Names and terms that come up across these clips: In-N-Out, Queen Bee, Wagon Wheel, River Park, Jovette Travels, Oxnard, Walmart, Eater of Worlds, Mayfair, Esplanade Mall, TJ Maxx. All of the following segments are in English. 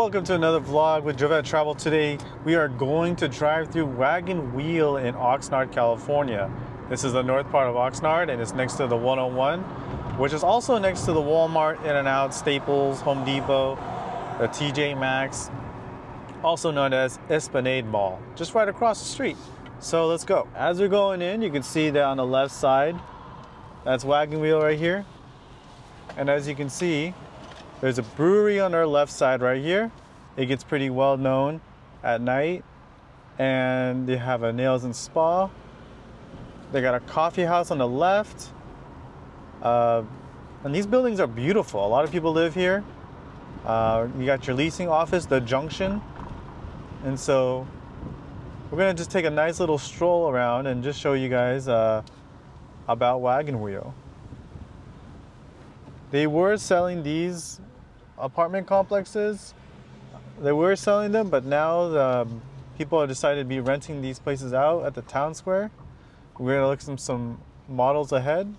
Welcome to another vlog with Jovette Travels. Today we are going to drive through Wagon Wheel in Oxnard, California. This is the north part of Oxnard and it's next to the 101, which is also next to the Walmart, In-N-Out, Staples, Home Depot, the TJ Maxx, also known as Esplanade Mall, just right across the street. So let's go. As we're going in, you can see that on the left side, that's Wagon Wheel right here. And as you can see, there's a brewery on our left side right here. It gets pretty well known at night. And they have a nails and spa. They got a coffee house on the left. And these buildings are beautiful. A lot of people live here. You got your leasing office, the Junction. And so we're gonna just take a nice little stroll around and just show you guys about Wagon Wheel. They were selling these apartment complexes. They were selling them, but now the people have decided to be renting these places out at the town square. We're gonna look at some models ahead.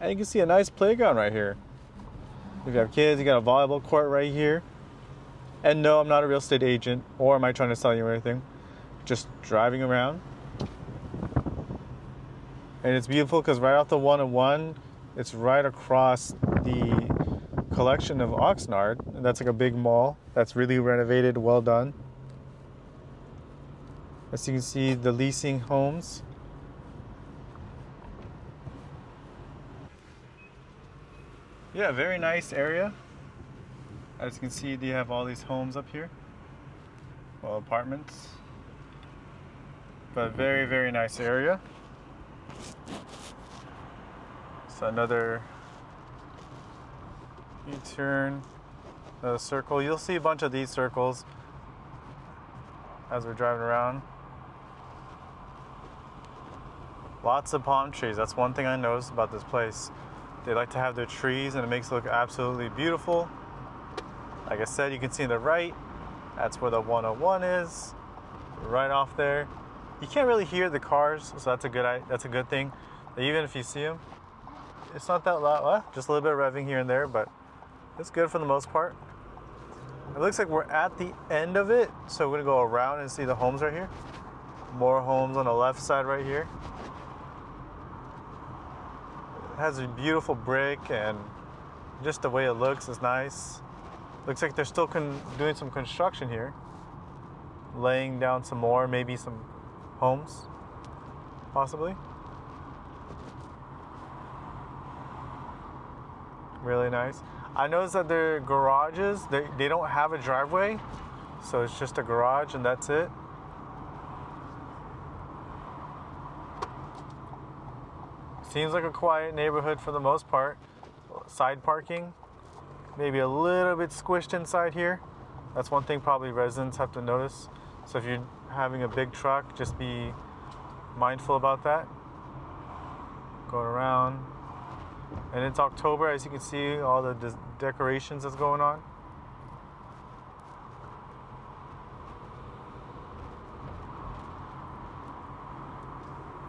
And you can see a nice playground right here. If you have kids, you got a volleyball court right here. And no, I'm not a real estate agent, or am I trying to sell you anything? Just driving around. And it's beautiful because right off the 101, it's right across the collection of Oxnard. And that's like a big mall that's really renovated, well done. As you can see, the leasing homes. Yeah, very nice area. As you can see, they have all these homes up here. Well, apartments. But very, very nice area. So another U-turn, another circle. You'll see a bunch of these circles as we're driving around. Lots of palm trees. That's one thing I noticed about this place. They like to have their trees and it makes it look absolutely beautiful. Like I said, you can see on the right, that's where the 101 is, right off there. You can't really hear the cars, so that's a good thing. Even if you see them, it's not that loud. Just a little bit of revving here and there, but it's good for the most part. It looks like we're at the end of it, so we're gonna go around and see the homes right here. More homes on the left side right here. It has a beautiful brick and just the way it looks is nice. Looks like they're still doing some construction here, laying down some more, maybe some homes, possibly. Really nice. I noticed that their garages, they don't have a driveway, so it's just a garage and that's it. Seems like a quiet neighborhood for the most part. Side parking, maybe a little bit squished inside here. That's one thing probably residents have to notice. So if you're having a big truck, just be mindful about that. Going around. And it's October, as you can see, all the decorations that's going on.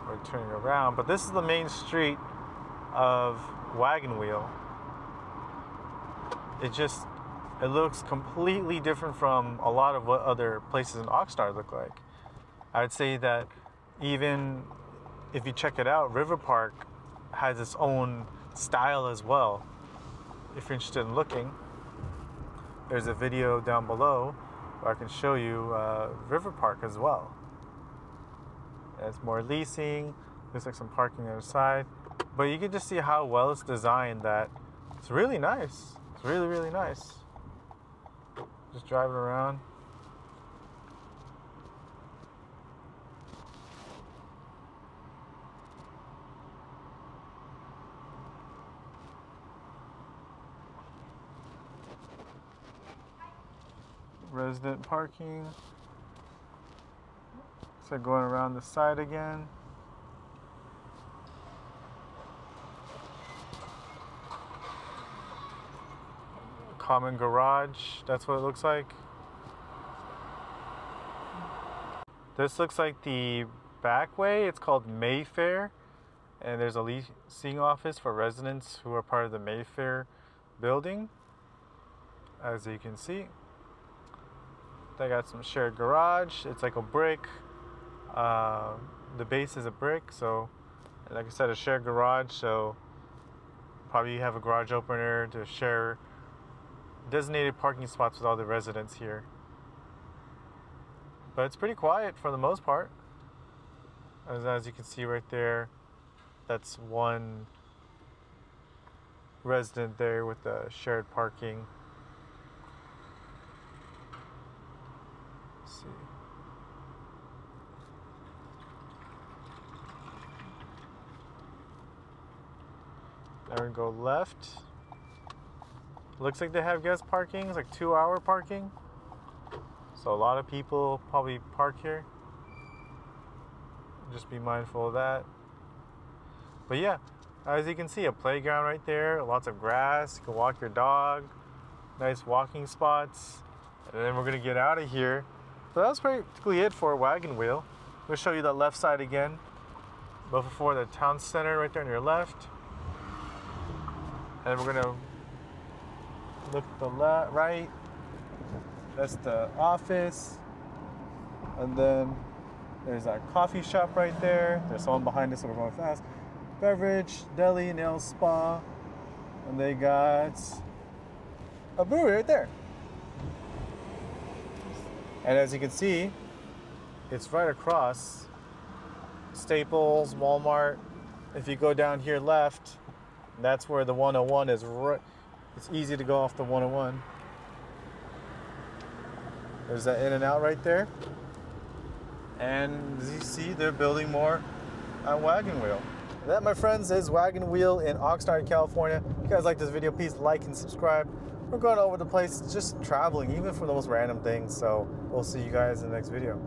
We're turning around, but this is the main street of Wagon Wheel. It looks completely different from a lot of what other places in Oxnard look like. I would say that even if you check it out, River Park has its own style as well, if you're interested in looking. There's a video down below where I can show you River Park as well. It's more leasing, looks like some parking on the side, but you can just see how well it's designed that it's really nice. It's really, really nice. Just driving around. Resident parking. So going around the side again. Common garage, that's what it looks like. This looks like the back way. It's called Mayfair, and there's a leasing office for residents who are part of the Mayfair building, as you can see. They got some shared garage. It's like a brick. The base is a brick, so like I said, a shared garage, so probably you have a garage opener to share designated parking spots with all the residents here. But it's pretty quiet for the most part. As you can see right there, that's one resident there with the shared parking. Let's see. Now we're gonna go left. Looks like they have guest parking. It's like 2-hour parking. So a lot of people probably park here. Just be mindful of that. But yeah, as you can see, a playground right there, lots of grass, you can walk your dog, nice walking spots. And then we're gonna get out of here. So that's practically it for Wagon Wheel. We'll show you the left side again. But before the town center right there on your left. And we're gonna look to the right. That's the office. And then there's our coffee shop right there. There's someone behind us, so we're going fast. Beverage, deli, nail spa. And they got a brewery right there. And as you can see, it's right across Staples, Walmart. If you go down here left, that's where the 101 is. Right, it's easy to go off the 101. There's that in and out right there. And as you see, they're building more on Wagon Wheel. And that, my friends, is Wagon Wheel in Oxnard, California. If you guys like this video, please like and subscribe. We're going all over the place, just traveling, even for the most random things. So we'll see you guys in the next video.